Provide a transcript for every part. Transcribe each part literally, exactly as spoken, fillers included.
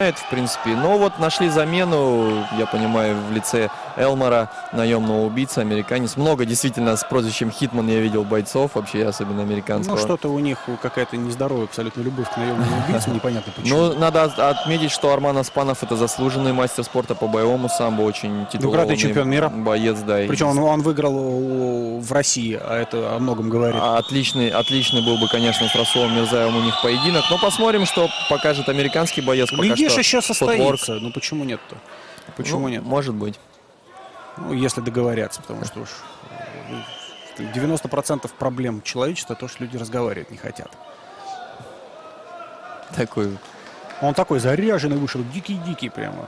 В принципе, но вот нашли замену, я понимаю, в лице Элмора, наемного убийцы, американец. Много действительно с прозвищем Хитман я видел бойцов, вообще особенно американцев. Ну что-то у них какая-то нездоровая абсолютно любовь к наемному убийцу, непонятно почему. Ну надо отметить, что Арман Оспанов — это заслуженный мастер спорта по боевому самбо, очень титулованный чемпион мира, боец, да. Причем он, он выиграл в России, а это о многом говорит. Отличный, отличный был бы, конечно, с Расулом Мирзаевым у них поединок, но посмотрим, что покажет американский боец. Пока что еще состоится. Ну почему нет-то? Почему ну, нет? Может быть. Ну, если договорятся, потому что уж девяносто процентов проблем человечества то, что люди разговаривать не хотят. Такой. Он такой заряженный вышел, дикий-дикий прямо.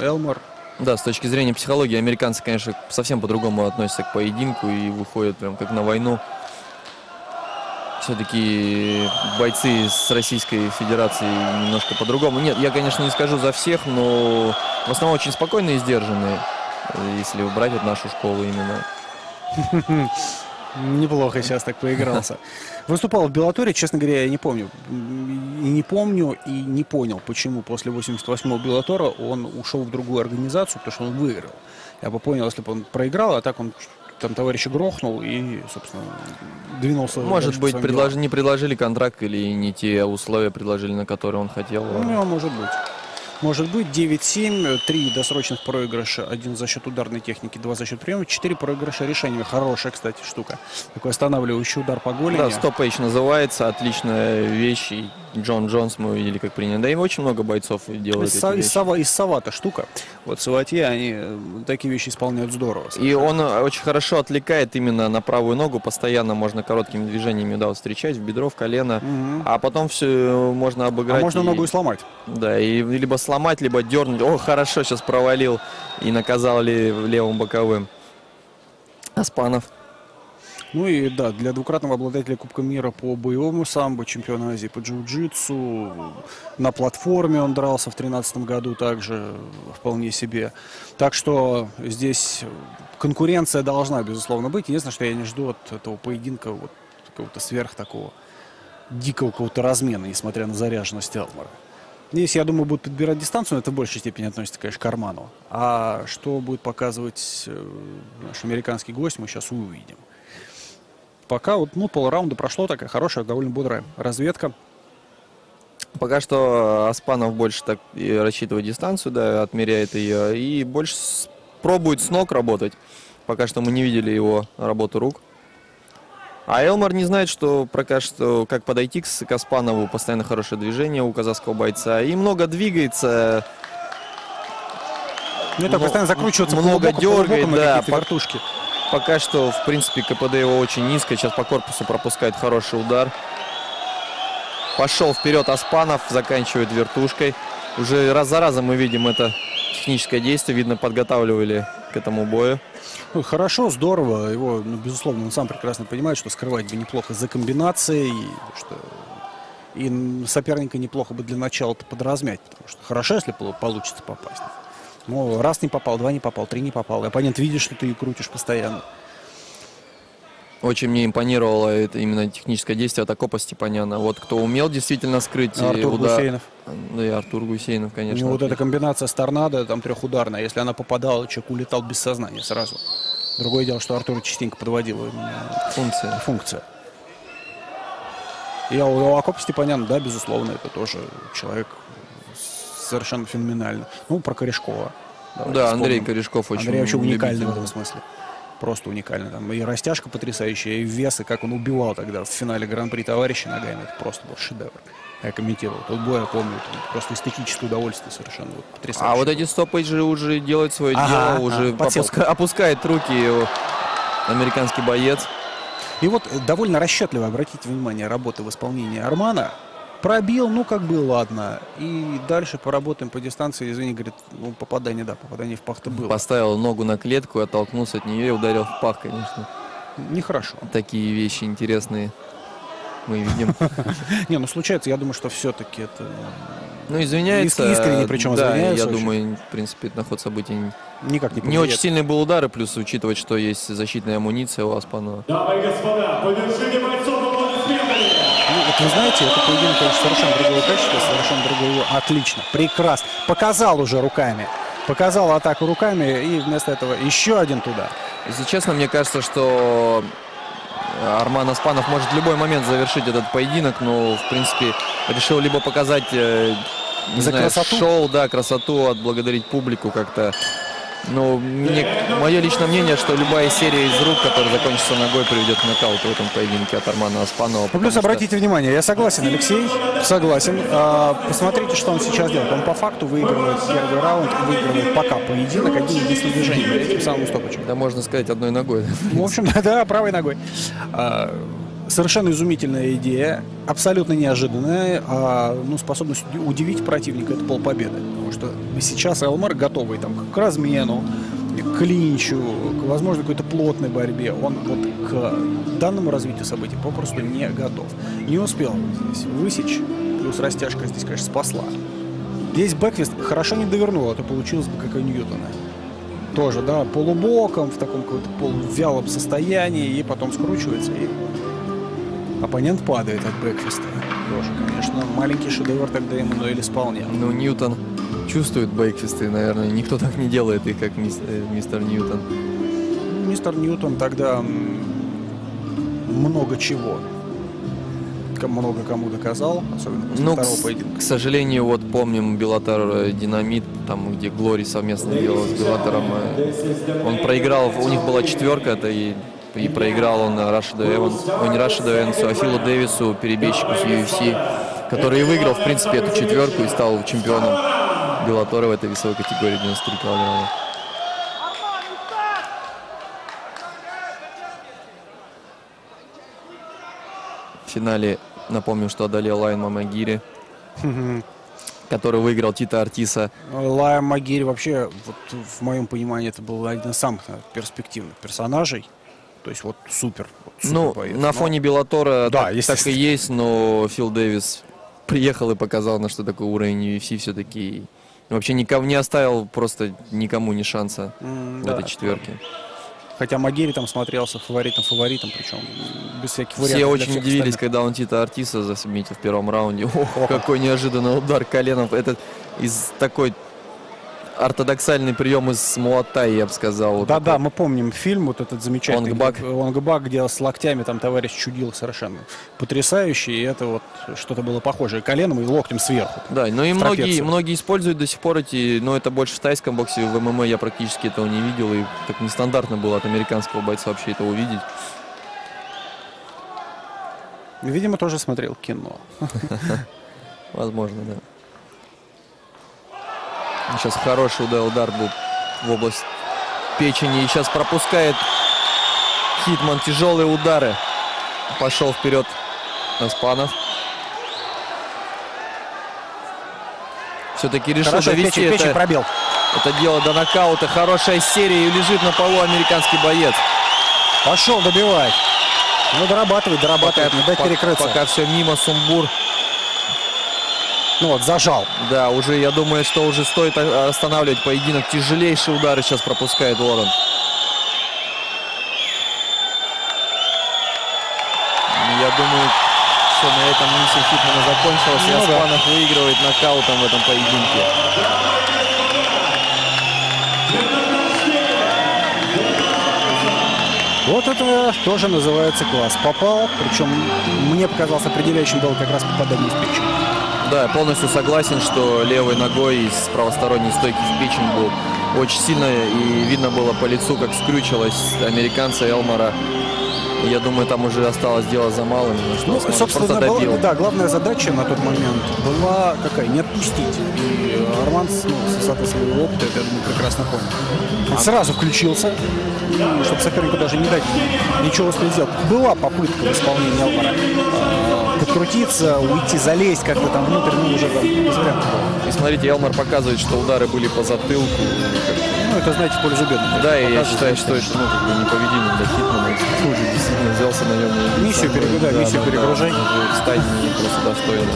Элмор. Да, с точки зрения психологии американцы, конечно, совсем по-другому относятся к поединку и выходят прям как на войну. Все-таки бойцы с Российской Федерацией немножко по-другому. Нет, я, конечно, не скажу за всех, но в основном очень спокойные и сдержанные, если убрать от нашу школу именно. Неплохо сейчас так поигрался. Выступал в Беллаторе, честно говоря, я не помню. И не помню, и не понял, почему после восемьдесят восьмого Беллатора он ушел в другую организацию, потому что он выиграл. Я бы понял, если бы он проиграл, а так он... Там товарищ грохнул и, собственно, двинулся. Может быть, предлож... не предложили контракт или не те условия предложили, на которые он хотел. Ну, может быть. Может быть, девять-семь, три досрочных проигрыша, один за счет ударной техники, два за счет приема, четыре проигрыша решениями. Хорошая, кстати, штука. Такой останавливающий удар по голени. Да, стоп-эйдж называется, отличная вещь. И Джон Джонс мы увидели, как принято. Да и очень много бойцов делают из, эти вещи. Из Савата штука. Вот в Савате они такие вещи исполняют здорово. Совершенно. И он очень хорошо отвлекает именно на правую ногу. Постоянно можно короткими движениями, да, вот встречать в бедро, в колено. Угу. А потом все можно обыграть. А можно и... ногу и сломать. Да, и либо сломать, либо дернуть. О, хорошо, сейчас провалил и наказал левым боковым Оспанов. Ну и да, для двукратного обладателя Кубка мира по боевому самбо, чемпиона Азии по джиу-джитсу, на платформе он дрался в две тысячи тринадцатом году также вполне себе. Так что здесь конкуренция должна, безусловно, быть. Единственное, что я не жду от этого поединка вот какого-то сверх такого дикого какого-то размена, несмотря на заряженность Элмора. Здесь, я думаю, будут подбирать дистанцию, но это в большей степени относится, конечно, к Арману. А что будет показывать наш американский гость, мы сейчас увидим. Пока вот, ну, полраунда прошло, такая хорошая, довольно бодрая разведка. Пока что Оспанов больше так рассчитывает дистанцию, да, отмеряет ее, и больше пробует с ног работать. Пока что мы не видели его работу рук. А Элмор не знает, что, пока что, как подойти к, к Оспанову. Постоянно хорошее движение у казахского бойца. И много двигается. Ну, это постоянно закручивается. Много дергает, да. По картушке. Пока что, в принципе, КПД его очень низко. Сейчас по корпусу пропускает хороший удар. Пошел вперед Оспанов, заканчивает вертушкой. Уже раз за разом мы видим это техническое действие. Видно, подготавливали к этому бою. Ну, хорошо, здорово. Его, ну, безусловно, он сам прекрасно понимает, что скрывать бы неплохо за комбинацией. Что... И соперника неплохо бы для начала-то подразмять. Потому что хорошо, если получится попасть. Ну, раз не попал, два не попал, три не попал. И оппонент видит, что ты ее крутишь постоянно. Очень мне импонировало это именно техническое действие от Акопа Степаняна. Вот кто умел действительно скрыть Артур удар... Гусейнов. Да и Артур Гусейнов, конечно. Ну, вот эта комбинация с торнадо, там трехударная. Если она попадала, человек улетал без сознания сразу. Другое дело, что Артур частенько подводил функция. функция. И у Акопа Степаняна, да, безусловно, это тоже человек... Совершенно феноменально. Ну, про Корешкова. Давайте да, вспомним. Андрей Корешков очень Андрей вообще уникальный в этом смысле. Просто уникальный. Там и растяжка потрясающая, и вес, и как он убивал тогда в финале Гран-при товарища ногами. Это просто был шедевр. Я комментировал. Тот бой, я помню, просто эстетическое удовольствие совершенно. Вот, потрясающе. А вот эти стоппейджи уже делают свое ага, дело. Уже а, опуска... опускает руки американский боец. И вот довольно расчетливо, обратите внимание, работа в исполнении Армана. Пробил, ну как бы ладно. И дальше поработаем по дистанции. Извини, говорит, ну, попадание, да, попадание в пах-то было. Поставил ногу на клетку, оттолкнулся от нее и ударил в пах, конечно. Нехорошо. Такие вещи интересные мы видим. Не, ну случается, я думаю, что все-таки это... Ну, извиняется. Искренне, причем извиняется. Я думаю, в принципе, на ход событий никак не повлияет. Не очень сильный был удар, и плюс, учитывая, что есть защитная амуниция у Оспанова. Дамы и господа, по вершине бойцов аплодисменты! Ну, вот вы знаете, это поединок, конечно, совершенно другого качества, совершенно другого. Отлично, прекрасно. Показал уже руками. Показал атаку руками, и вместо этого еще один туда. Если честно, мне кажется, что Арман Оспанов может в любой момент завершить этот поединок, но, в принципе, решил либо показать, не За знаю, красоту? шоу, да, красоту, отблагодарить публику как-то. Ну, мне, мое личное мнение, что любая серия из рук, которая закончится ногой, приведет к нокауту в этом поединке от Армана Оспанова. Плюс что... обратите внимание, я согласен, Алексей, согласен. А, посмотрите, что он сейчас делает. Он по факту выигрывает первый раунд, выигрывает пока поединок, один единственный движение, этим самым уступочком. Да, можно сказать, одной ногой. В общем, да, правой ногой. А, совершенно изумительная идея, абсолютно неожиданная, а, ну, способность удивить противника – это полпобеды. Потому что сейчас Элмар готовый там, к размену, к клинчу, к, возможно, какой-то плотной борьбе. Он вот к данному развитию событий попросту не готов. Не успел здесь высечь, плюс растяжка здесь, конечно, спасла. Здесь бэквист хорошо не довернул, а то получилось бы как у Ньютона. Тоже, да, полубоком, в таком каком-то полувялом состоянии, и потом скручивается, и... Оппонент падает от бэкфиста. Тоже, конечно, маленький шедевр тогда Эммануэль исполнял. Ну, Ньютон чувствует бэкфисты, наверное. Никто так не делает их, как мис э, мистер Ньютон. Мистер Ньютон тогда много чего. Много кому доказал, особенно после ну, второго поединка. К сожалению, вот помним Беллатор Динамит, там, где Глори совместно делал с Беллатором. Он проиграл, у них была четверка, это и... И проиграл он Рашиду Эвансу, ой, не Рашиду Эвансу, а Филу Дэвису, перебежчику с ю эф си, который выиграл, в принципе, эту четверку и стал чемпионом Беллатора в этой весовой категории девяносто три килограмма. В финале, напомню, что одолел Лайан Мамагири, который выиграл Тита Ортиса. Лайан Мамагири вообще, вот, в моем понимании, это был один из самых перспективных персонажей. То есть вот супер. Вот, супер ну, поезд. на но... фоне Беллатора да, так, так и есть, но Фил Дэвис приехал и показал, на что такой уровень ю эф си все-таки. Вообще никому не оставил просто никому ни шанса mm, в да. этой четверке. Хотя Магири там смотрелся фаворитом-фаворитом, причем без всяких вариантов. Все очень удивились, остальных. когда он Тита Ортиса засметил в первом раунде. Ох, какой неожиданный удар коленом. Это из такой... ортодоксальный прием из муатай, я бы сказал. Да-да, вот мы помним фильм, вот этот замечательный «Онгбак», «Онгбак», где с локтями там товарищ чудил совершенно потрясающе, и это вот что-то было похожее коленом и локтем сверху. Да, ну и многие, многие используют до сих пор эти, но это больше в тайском боксе, в ММА я практически этого не видел, и так нестандартно было от американского бойца вообще это увидеть. Видимо, тоже смотрел кино. Возможно, да. Сейчас хороший удар, удар был в область печени. И сейчас пропускает Хитман тяжелые удары. Пошел вперед Оспанов. Все-таки решил Хорошо, довести печень, это, печень пробил. это дело до нокаута. Хорошая серия. И лежит на полу американский боец. Пошел добивать. Ну, дорабатывает, дорабатывает. Пока, не дать перекрыться. Пока все мимо, сумбур. Ну вот, зажал. Да, уже, я думаю, что уже стоит останавливать поединок. Тяжелейшие удары сейчас пропускает Уоррен. Я думаю, что на этом миссия Хитмана закончилась. Ну, и Оспанов да. выигрывает нокаутом в этом поединке. Вот это тоже называется класс. Попал, причем мне показалось определяющим было как раз попадание в печень. Да, полностью согласен, что левой ногой из правосторонней стойки в печень был очень сильно, и видно было по лицу, как скрючилось американца Элмара. Я думаю, там уже осталось дело за малым. Что ну, собственно, была, да, главная задача на тот момент была какая? Не отпустить. И Арман, ну, с высоты своего опыта, это, я думаю, прекрасно понял. Он сразу включился, чтобы сопернику даже не дать ничего сделать. Была попытка в исполнении Элмара подкрутиться, уйти, залезть как-то там внутрь, ну, уже там без вариантов. И смотрите, Элмар показывает, что удары были по затылку. Ну, это, знаете, в пользу бедных. Да, и я считаю, что это, ну, как бы не поведение для Хитмана. Хуже действительно взялся, наверное. Миссию перегружай, миссию перегружай. Встать не просто достойно.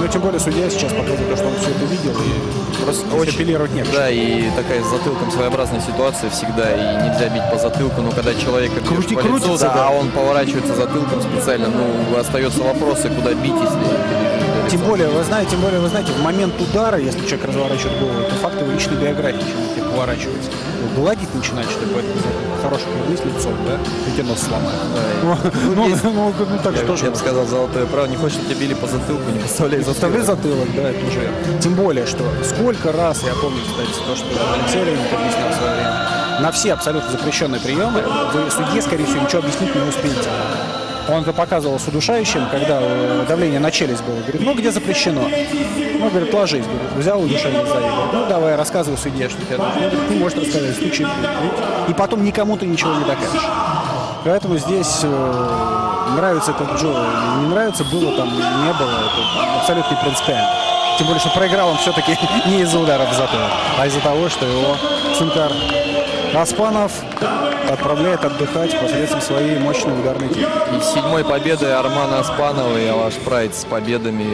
Ну, тем более судья сейчас показывает то, что он все это видел, и просто очень апеллировать нет. Да, и такая с затылком своеобразная ситуация всегда, и нельзя бить по затылку, но когда человек крути, по лицу, да, да. а он поворачивается затылком специально, ну, остаются вопросы, куда бить, если... Тем более, вы знаете, тем более, вы знаете, в момент удара, если человек разворачивает голову, это факт его личной биографии, человек тебе поворачивается. Ну, гладить начинать, что ли, поэтому хороший повернись лицом, да? И тебе нос сломает. Да, ну, ну, есть... ну, ну, ну, так я, что же. Я бы сказал, золотое право, не хочешь, чтобы тебя били по затылку, не поставляй затылок. Заставляй затылок, да, это уже. Тем более, что сколько раз, я помню, кстати, то, что Алексей Леонидович объяснял в свое время, на все абсолютно запрещенные приемы вы судье, скорее всего, ничего объяснить не успеете. Он это показывал с удушающим, когда давление на челюсть было. Говорит, ну где запрещено? Ну, говорит, ложись. Говорит, взял удушение сзади. Говорит, ну давай, рассказывай судье, что тебе нужно. Говорит, ты можешь рассказать, стучи. И потом никому ты ничего не докажешь. Поэтому здесь э, нравится этот Джо, не нравится, было там, не было. Это абсолютно принципиально. Тем более, что проиграл он все-таки не из-за ударов в затылок, а из-за того, что его Сункар Оспанов отправляет отдыхать посредством своей мощной ударной техники. И седьмой победы Армана Оспанова и Алаш Прайд с победами.